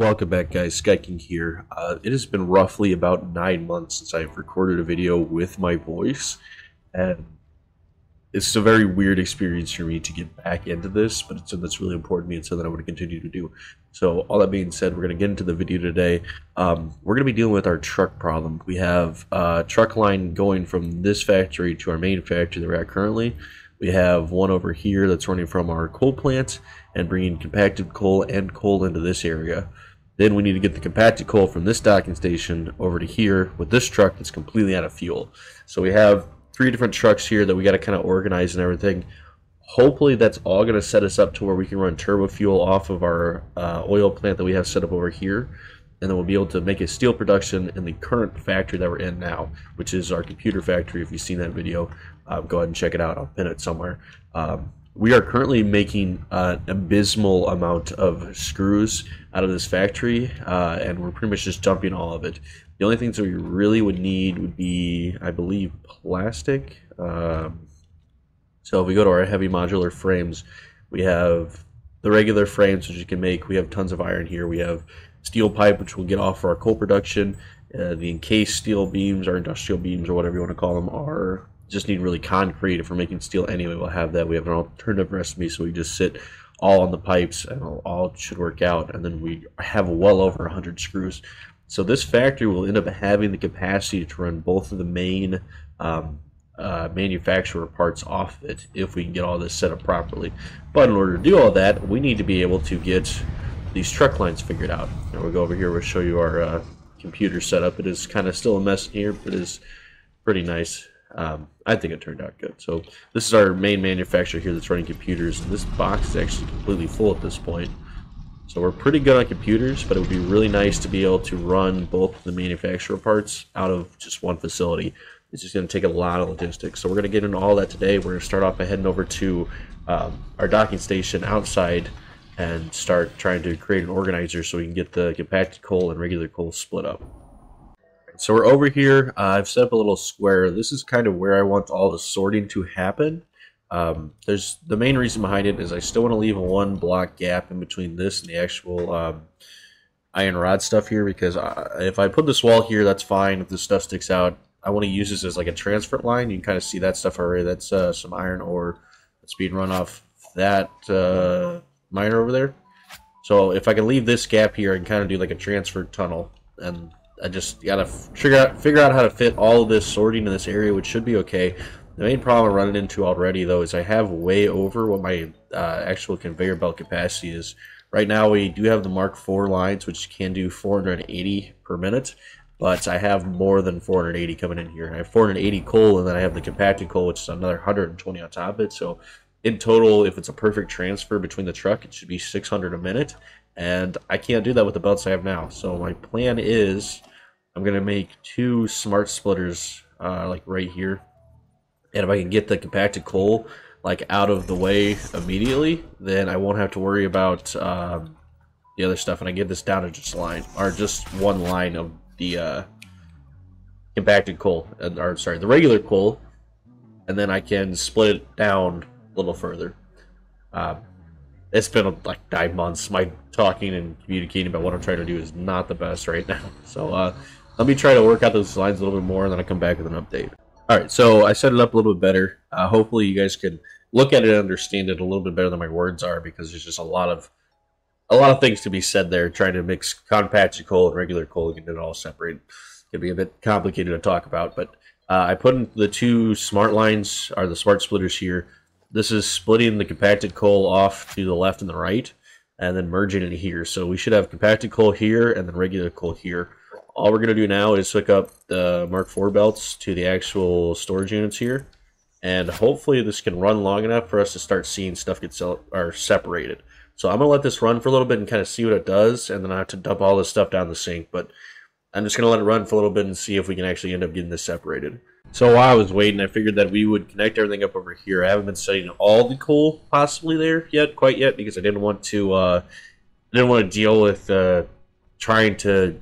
Welcome back, guys. Skyking here. It has been roughly about 9 months since I've recorded a video with my voice, and it's a very weird experience for me to get back into this, but it's something that's really important to me and something I want to continue to do. So all that being said, we're going to get into the video today. We're going to be dealing with our truck problem. We have a truck line going from this factory to our main factory that we're at currently. We have one over here that's running from our coal plant and bringing compacted coal and coal into this area. Then we need to get the compacted coal from this docking station over to here with this truck that's completely out of fuel. So we have three different trucks here that we got to kind of organize and everything. Hopefully that's all going to set us up to where we can run turbo fuel off of our oil plant that we have set up over here. And then we'll be able to make a steel production in the current factory that we're in now, which is our computer factory. If you've seen that video, go ahead and check it out. I'll pin it somewhere. We are currently making an abysmal amount of screws out of this factory, and we're pretty much just dumping all of it. The only things that we really would need would be, I believe, plastic. So if we go to our heavy modular frames, we have the regular frames, which you can make. We have tons of iron here. We have steel pipe, which we'll get off for our coal production. The encased steel beams, or industrial beams, or whatever you want to call them, are just need really concrete. If we're making steel anyway, we'll have that. We have an alternative recipe, so we just sit all on the pipes and all should work out. And then we have well over 100 screws. So this factory will end up having the capacity to run both of the main manufacturer parts off it if we can get all this set up properly. But in order to do all that, we need to be able to get these truck lines figured out. Now we'll go over here, we'll show you our computer setup. It is kind of still a mess in here, but it is pretty nice. I think it turned out good. So this is our main manufacturer here that's running computers, and this box is actually completely full at this point. So we're pretty good on computers, but it would be really nice to be able to run both of the manufacturer parts out of just one facility. It's just going to take a lot of logistics. So we're going to get into all that today. We're going to start off by heading over to our docking station outside and start trying to create an organizer so we can get the compacted coal and regular coal split up. So we're over here. I've set up a little square. This is kind of where I want all the sorting to happen. There's the main reason behind it is I still want to leave a one block gap in between this and the actual iron rod stuff here, because if I put this wall here, that's fine. If this stuff sticks out, I want to use this as like a transfer line. You can kind of see that stuff already. That's some iron ore that's being run off that mine over there. So if I can leave this gap here and kind of do like a transfer tunnel, and I just gotta figure out how to fit all of this sorting in this area, which should be okay. The main problem I'm running into already though is I have way over what my actual conveyor belt capacity is. Right now we do have the Mark IV lines, which can do 480 per minute, but I have more than 480 coming in here. I have 480 coal, and then I have the compacted coal, which is another 120 on top of it. So in total, if it's a perfect transfer between the truck, it should be 600 a minute, and I can't do that with the belts I have now. So my plan is I'm going to make two smart splitters like right here, and if I can get the compacted coal like out of the way immediately, then I won't have to worry about the other stuff, and I get this down to just line, or just one line of the compacted coal, or sorry, the regular coal, and then I can split it down a little further. It's been like 9 months. My talking and communicating about what I'm trying to do is not the best right now. So let me try to work out those lines a little bit more, and then I'll come back with an update. All right, so I set it up a little bit better. Hopefully you guys could look at it and understand it a little bit better than my words are, because there's just a lot of things to be said there. Trying to mix compacted coal and regular coal and get it all separate can be a bit complicated to talk about. But I put in the two smart lines, or the smart splitters here. This is splitting the compacted coal off to the left and the right, and then merging it here. So we should have compacted coal here and then regular coal here. All we're going to do now is hook up the Mark IV belts to the actual storage units here, and hopefully this can run long enough for us to start seeing stuff get separated. So I'm going to let this run for a little bit and kind of see what it does, and then I have to dump all this stuff down the sink. But I'm just going to let it run for a little bit and see if we can actually end up getting this separated. So while I was waiting, I figured that we would connect everything up over here. I haven't been setting all the coal possibly there yet, quite yet, because I didn't want to deal with trying to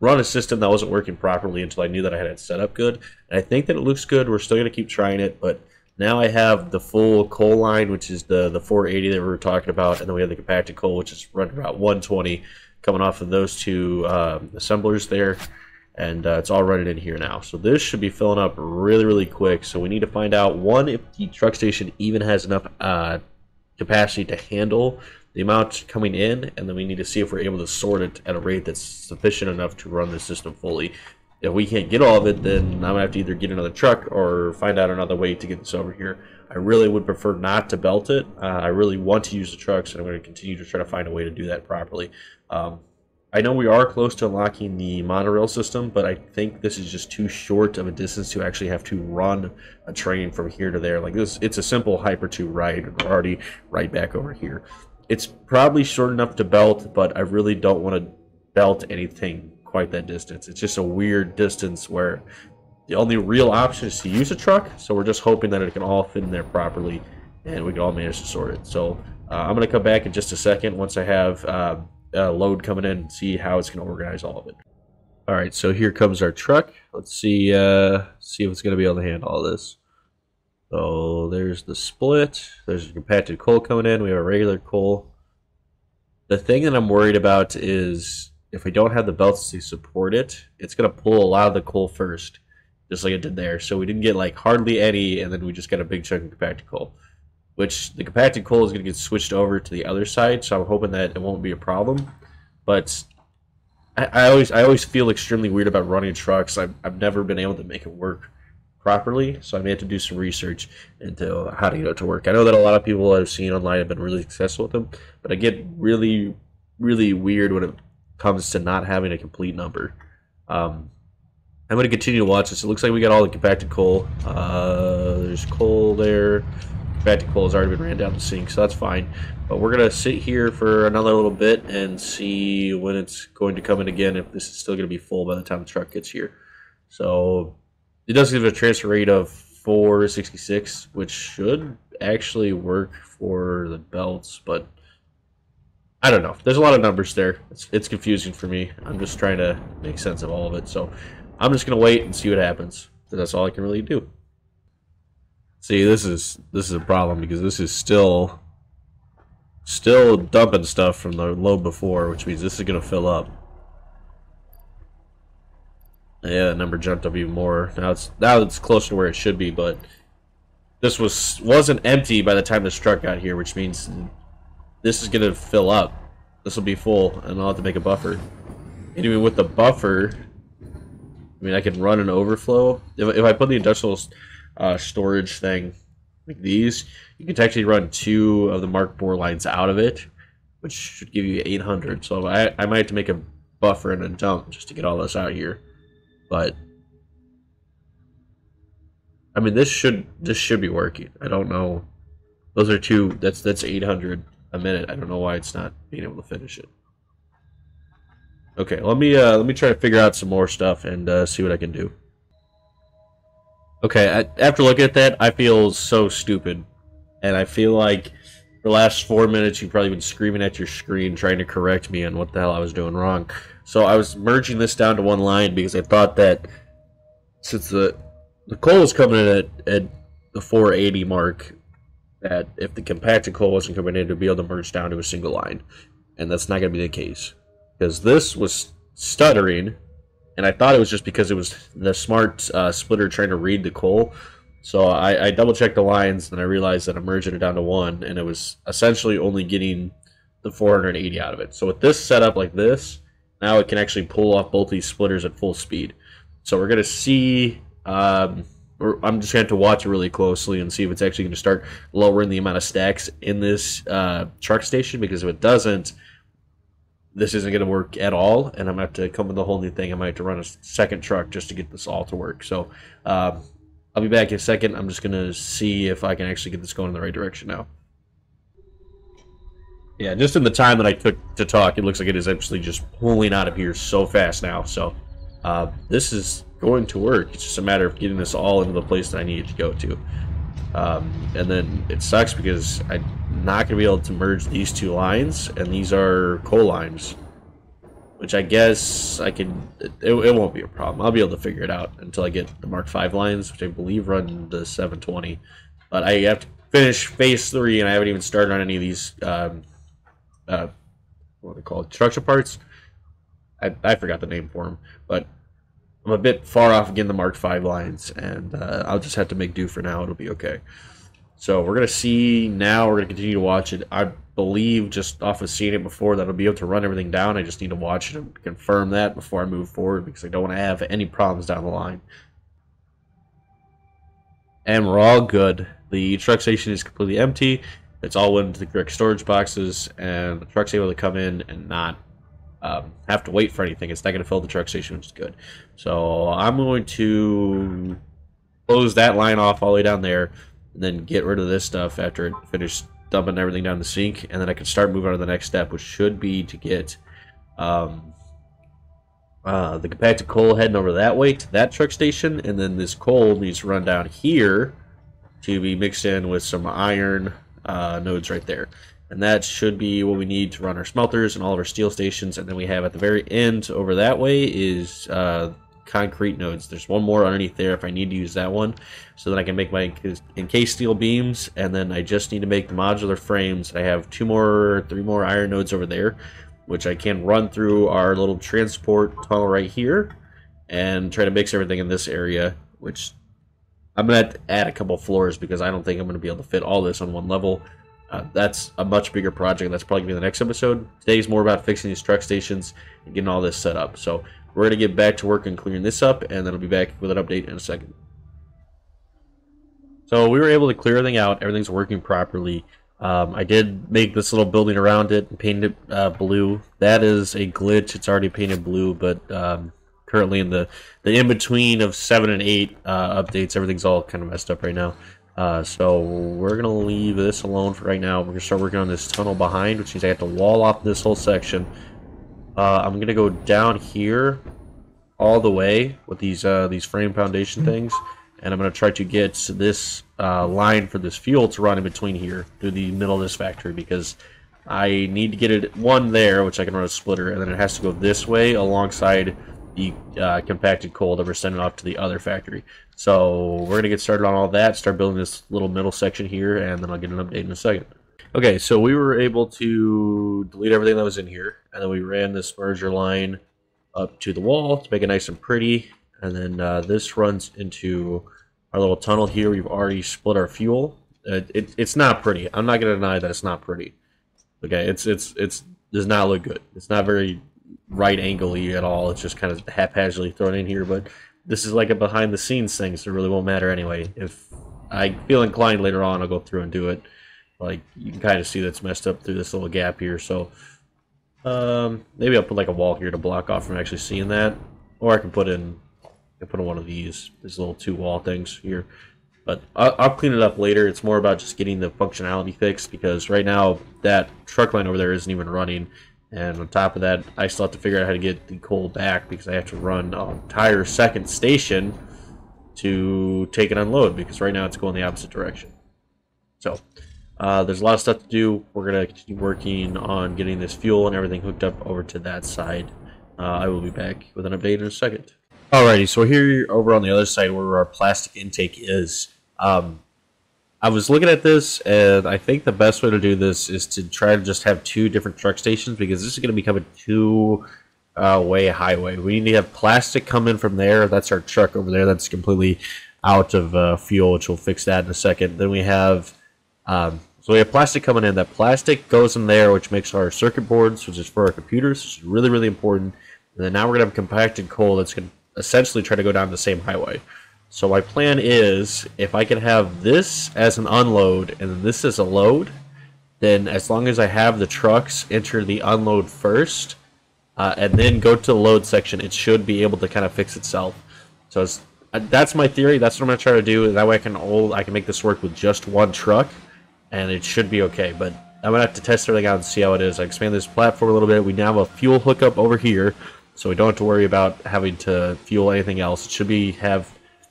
run a system that wasn't working properly until I knew that I had it set up good. And I think that it looks good. We're still going to keep trying it, but Now I have the full coal line, which is the 480 that we were talking about, and then we have the compacted coal, which is running about 120, coming off of those two assemblers there, and it's all running in here now. So this should be filling up really, really quick. So we need to find out, one, if the truck station even has enough capacity to handle the amount coming in, and then we need to see if we're able to sort it at a rate that's sufficient enough to run the system fully. If we can't get all of it, then I'm gonna have to either get another truck or find out another way to get this over here. I really would prefer not to belt it. I really want to use the trucks, and I'm going to continue to try to find a way to do that properly. I know we are close to unlocking the monorail system, but I think this is just too short of a distance to actually have to run a train from here to there. Like this, it's a simple Hyper 2 ride, and we're already right back over here. It's probably short enough to belt, but I really don't want to belt anything quite that distance. It's just a weird distance where the only real option is to use a truck, so we're just hoping that it can all fit in there properly and we can all manage to sort it. So I'm going to come back in just a second once I have a load coming in and see how it's going to organize all of it. All right, so here comes our truck. Let's see see if it's going to be able to handle all this. So there's the split, there's compacted coal coming in, we have a regular coal. The thing that I'm worried about is if we don't have the belts to support it, it's going to pull a lot of the coal first, just like it did there. So we didn't get like hardly any, and then we just got a big chunk of compacted coal, which the compacted coal is going to get switched over to the other side. So I'm hoping that it won't be a problem. But I always feel extremely weird about running trucks. I've never been able to make it work properly, so I may have to do some research into how to get it to work. I know that a lot of people I've seen online have been really successful with them, but I get really, really weird when it comes to not having a complete number. I'm going to continue to watch this. It looks like we got all the compacted coal. There's coal there. Compacted coal has already been ran down the sink, so that's fine. But we're going to sit here for another little bit and see when it's going to come in again, if this is still going to be full by the time the truck gets here. So it does give a transfer rate of 466, which should actually work for the belts, but I don't know. There's a lot of numbers there. It's confusing for me. I'm just trying to make sense of all of it. So I'm just going to wait and see what happens. That's all I can really do. See, this is a problem because this is still dumping stuff from the load before, which means this is going to fill up. Yeah, that number jumped up even more. Now it's closer to where it should be, but this wasn't empty by the time this truck got here, which means this is gonna fill up. This will be full, and I'll have to make a buffer. And even with the buffer, I mean, I can run an overflow. If I put the industrial storage thing like these, you can actually run two of the Mark IV lines out of it, which should give you 800. So I might have to make a buffer and a dump just to get all this out here. But I mean, this should be working. I don't know. Those are two. That's 800. A minute. I don't know why it's not being able to finish it. Okay, let me try to figure out some more stuff and see what I can do. Okay, after looking at that, I feel so stupid, and I feel like for the last 4 minutes you've probably been screaming at your screen trying to correct me on what the hell I was doing wrong. So I was merging this down to one line because I thought that since the coal was coming in at the 480 mark, that if the compacted coal wasn't coming in, to be able to merge down to a single line. And that's not going to be the case, because this was stuttering, and I thought it was just because it was the smart splitter trying to read the coal. So I double-checked the lines, and I realized that I'm merging it down to one, and it was essentially only getting the 480 out of it. So with this setup like this, now it can actually pull off both these splitters at full speed. So we're going to see... I'm just going to have to watch it really closely and see if it's actually going to start lowering the amount of stacks in this truck station, because if it doesn't, this isn't going to work at all, and I'm going to have to come with a whole new thing. I might have to run a second truck just to get this all to work. So I'll be back in a second. I'm just going to see if I can actually get this going in the right direction now. Yeah, just in the time that I took to talk, it looks like it is actually just pulling out of here so fast now. So this is... going to work. It's just a matter of getting this all into the place that I need it to go to. And then it sucks because I'm not going to be able to merge these two lines, and these are coal lines, which I guess I can... It won't be a problem. I'll be able to figure it out until I get the Mark V lines, which I believe run to 720. But I have to finish phase 3, and I haven't even started on any of these, what are they called, structure parts? I forgot the name for them, but I'm a bit far off getting the Mark V lines, and I'll just have to make do for now. It'll be okay. So we're going to see now. We're going to continue to watch it. I believe just off of seeing it before that I'll be able to run everything down. I just need to watch it and confirm that before I move forward, because I don't want to have any problems down the line. And we're all good. The truck station is completely empty. It's all went into the correct storage boxes, and the truck's able to come in and not have to wait for anything. It's not going to fill the truck station, which is good. So I'm going to close that line off all the way down there, and then get rid of this stuff after it finished dumping everything down the sink, and then I can start moving on to the next step, which should be to get the compacted coal heading over that way to that truck station, and then this coal needs to run down here to be mixed in with some iron nodes right there. And that should be what we need to run our smelters and all of our steel stations. And then we have at the very end over that way is concrete nodes. There's one more underneath there if I need to use that one. So then I can make my encased steel beams. And then I just need to make the modular frames. I have 3 more iron nodes over there, which I can run through our little transport tunnel right here and try to mix everything in this area, which I'm going to have to add a couple floors because I don't think I'm going to be able to fit all this on one level. That's a much bigger project. That's probably going to be the next episode. Today's more about fixing these truck stations and getting all this set up. So we're going to get back to work and clearing this up, and then I'll be back with an update in a second. So we were able to clear everything out. Everything's working properly. I did make this little building around it and painted it blue. That is a glitch. It's already painted blue, but currently in the in-between of 7 and 8 updates, everything's all kind of messed up right now. So we're gonna leave this alone for right now. We're gonna start working on this tunnel behind, which means I have to wall off this whole section. I'm gonna go down here all the way with these frame foundation things, and I'm gonna try to get this line for this fuel to run in between here through the middle of this factory, because I need to get it one there, which I can run a splitter, and then it has to go this way alongside the compacted coal that we're sending off to the other factory. So we're gonna get started on all that, start building this little middle section here, and then I'll get an update in a second. Okay, so we were able to delete everything that was in here, and then we ran this merger line up to the wall to make it nice and pretty, and then this runs into our little tunnel here. We've already split our fuel. It's not pretty. I'm not gonna deny that it's not pretty. Okay, it does not look good. It's not very right angle-y at all. It's just kind of haphazardly thrown in here, but this is like a behind the scenes thing, so it really won't matter anyway. If I feel inclined later on, I'll go through and do it. Like, you can kind of see that's messed up through this little gap here, so maybe I'll put like a wall here to block off from actually seeing that, or I can put in one of these little 2 wall things here. But I'll clean it up later. It's more about just getting the functionality fixed, because right now that truck line over there isn't even running. And on top of that, I still have to figure out how to get the coal back, because I have to run an entire second station to take and unload, because right now it's going the opposite direction. So there's a lot of stuff to do. We're going to continue working on getting this fuel and everything hooked up over to that side. I will be back with an update in a second. Alrighty, so here over on the other side where our plastic intake is, I was looking at this, and I think the best way to do this is to try to just have 2 different truck stations, because this is going to become a 2-way highway. We need to have plastic come in from there. That's our truck over there. That's completely out of fuel, which we'll fix that in a second. Then we have plastic coming in. That plastic goes in there, which makes our circuit boards, which is for our computers, which is really, really important. And then now we're going to have compacted coal that's going to essentially try to go down the same highway. So my plan is, if I can have this as an unload and this as a load, then as long as I have the trucks enter the unload first and then go to the load section, it should be able to kind of fix itself. So that's my theory. That's what I'm going to try to do. That way I can make this work with just one truck, and it should be okay. But I'm going to have to test everything out and see how it is. I expand this platform a little bit. We now have a fuel hookup over here, so we don't have to worry about having to fuel anything else. It should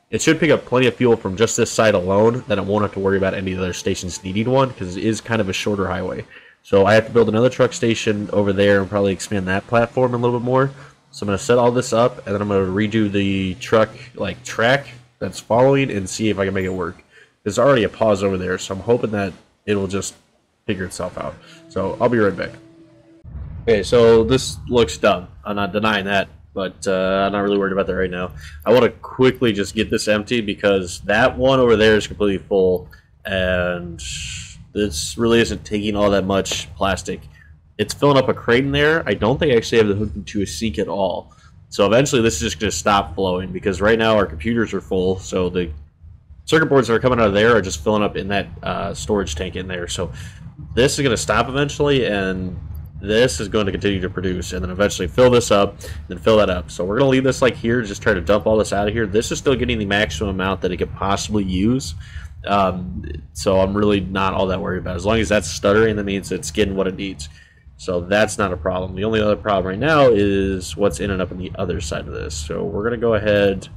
It should pick up plenty of fuel from just this side alone, that it won't have to worry about any of the other stations needing one, because it is kind of a shorter highway. So I have to build another truck station over there and probably expand that platform a little bit more. So I'm going to set all this up, and then I'm going to redo the truck track that's following and see if I can make it work. There's already a pause over there, so I'm hoping that it will just figure itself out. So I'll be right back. Okay, so this looks dumb. I'm not denying that, but I'm not really worried about that right now. I want to quickly just get this empty because that one over there is completely full, and this really isn't taking all that much plastic. It's filling up a crate in there. I don't think I actually have it hooked into a sink at all. So eventually this is just going to stop flowing because right now our computers are full, so the circuit boards that are coming out of there are just filling up in that storage tank in there. So this is going to stop eventually, and this is going to continue to produce, and then eventually fill this up, and then fill that up. So we're going to leave this like here, just try to dump all this out of here. This is still getting the maximum amount that it could possibly use. So I'm really not all that worried about it. As long as that's stuttering, that means it's getting what it needs. So that's not a problem. The only other problem right now is what's in and up on the other side of this. So we're going to go ahead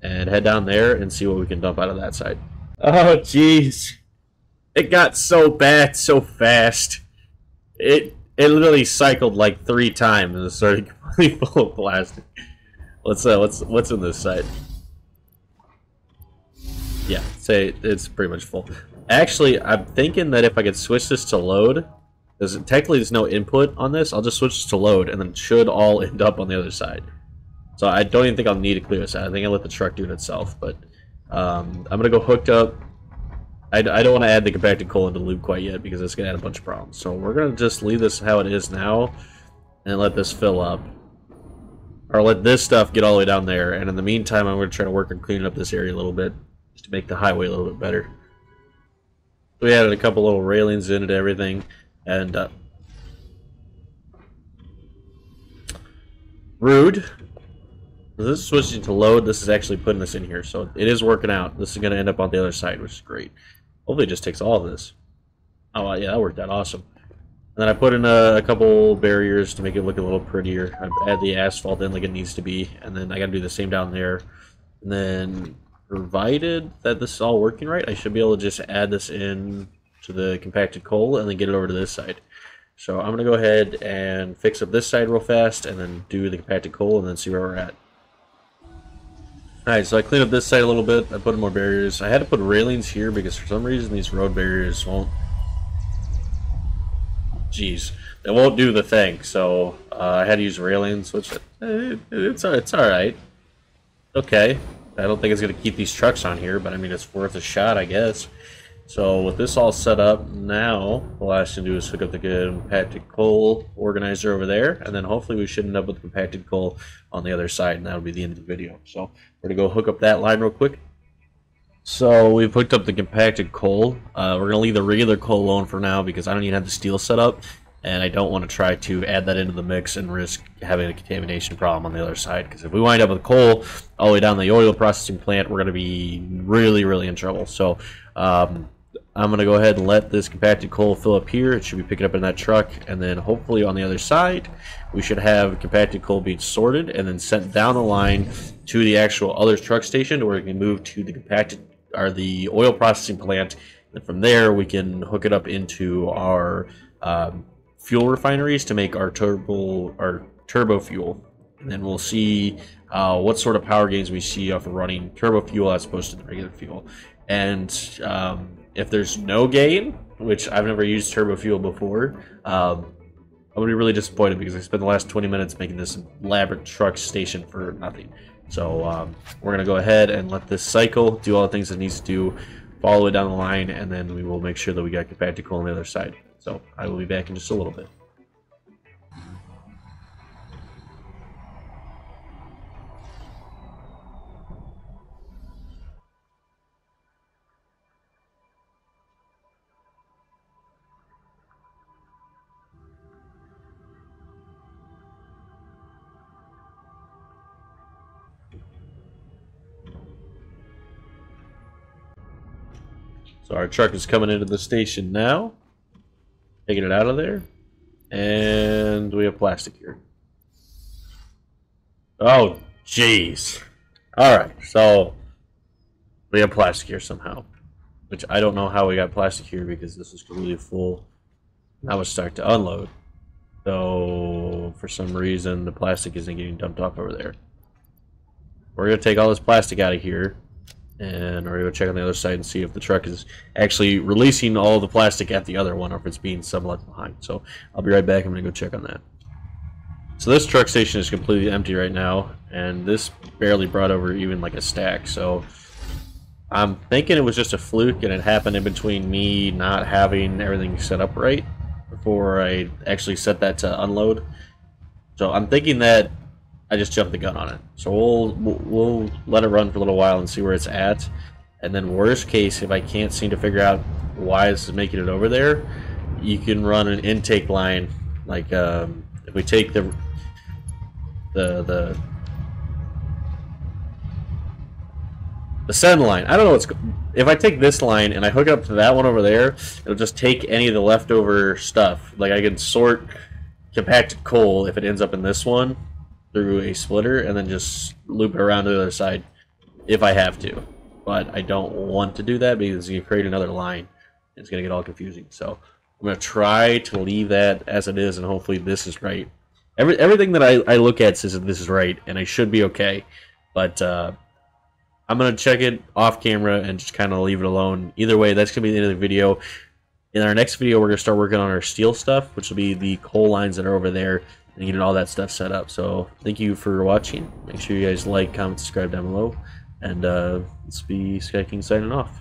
and head down there and see what we can dump out of that side. Oh, jeez. It got so bad so fast. It literally cycled like 3 times and it started completely full of plastic. What's in this side? Yeah, say it's pretty much full. Actually, I'm thinking that if I could switch this to load, because technically there's no input on this, I'll just switch this to load, and then it should all end up on the other side. So I don't even think I'll need to clear this out. I think I'll let the truck do it itself, but I'm gonna go hooked up. I don't want to add the compacted coal into lube quite yet because it's going to add a bunch of problems. So we're going to just leave this how it is now and let this fill up. Or let this stuff get all the way down there. And in the meantime, I'm going to try to work on cleaning up this area a little bit just to make the highway a little bit better. We added a couple little railings into everything. And rude. This is switching to load. This is actually putting this in here. So it is working out. This is going to end up on the other side, which is great. Hopefully it just takes all of this. Oh, yeah, that worked out awesome. And then I put in a couple barriers to make it look a little prettier. I add the asphalt in like it needs to be, and then I got to do the same down there. And then, provided that this is all working right, I should be able to just add this in to the compacted coal and then get it over to this side. So I'm going to go ahead and fix up this side real fast, and then do the compacted coal, and then see where we're at. Alright, so I cleaned up this side a little bit. I put in more barriers. I had to put railings here because for some reason these road barriers won't... Jeez. They won't do the thing, so I had to use railings, which... It's alright. Okay. I don't think it's going to keep these trucks on here, but I mean, it's worth a shot, I guess. So with this all set up, now the last thing to do is hook up the compacted coal organizer over there, and then hopefully we should end up with compacted coal on the other side, and that'll be the end of the video. So we're gonna go hook up that line real quick. So we've hooked up the compacted coal. We're gonna leave the regular coal alone for now because I don't even have the steel set up, and I don't want to try to add that into the mix and risk having a contamination problem on the other side, because if we wind up with coal all the way down the oil processing plant, we're gonna be really in trouble. So I'm going to go ahead and let this compacted coal fill up here. It should be picking up in that truck, and then hopefully on the other side we should have compacted coal being sorted and then sent down the line to the actual other truck station where it can move to the compacted or the oil processing plant, and from there we can hook it up into our fuel refineries to make our turbo fuel, and then we'll see what sort of power gains we see off of running turbo fuel as opposed to the regular fuel. And if there's no gain, which I've never used turbo fuel before, I'm gonna be really disappointed because I spent the last 20 minutes making this elaborate truck station for nothing. So we're gonna go ahead and let this cycle, do all the things it needs to do, follow it down the line, and then we will make sure that we got compacted coal on the other side. So I will be back in just a little bit. So our truck is coming into the station now, taking it out of there, and we have plastic here. Oh, jeez. Alright, so we have plastic here somehow, which I don't know how we got plastic here because this is completely full. Now it's starting to unload. So for some reason the plastic isn't getting dumped off over there. We're going to take all this plastic out of here, and we're going to check on the other side and see if the truck is actually releasing all the plastic at the other one or if it's being somewhat behind. So I'll be right back. I'm going to go check on that. So this truck station is completely empty right now, and this barely brought over even like a stack. So I'm thinking it was just a fluke and it happened in between me not having everything set up right before I actually set that to unload. So I'm thinking that I just jumped the gun on it. So we'll let it run for a little while and see where it's at. And then worst case, if I can't seem to figure out why it's making it over there, you can run an intake line. Like if we take the send line. I don't know what's. If I take this line and I hook it up to that one over there, it'll just take any of the leftover stuff. Like I can sort compacted coal if it ends up in this one through a splitter and then just loop it around to the other side if I have to. But I don't want to do that because you create another line. It's going to get all confusing. So I'm going to try to leave that as it is and hopefully this is right. Everything that I look at says that this is right and I should be okay. But I'm going to check it off camera and just kind of leave it alone. Either way, that's going to be the end of the video. In our next video, we're going to start working on our steel stuff, which will be the coal lines that are over there, and getting all that stuff set up. So thank you for watching. Make sure you guys like, comment, subscribe down below, and let's be Skyking signing off.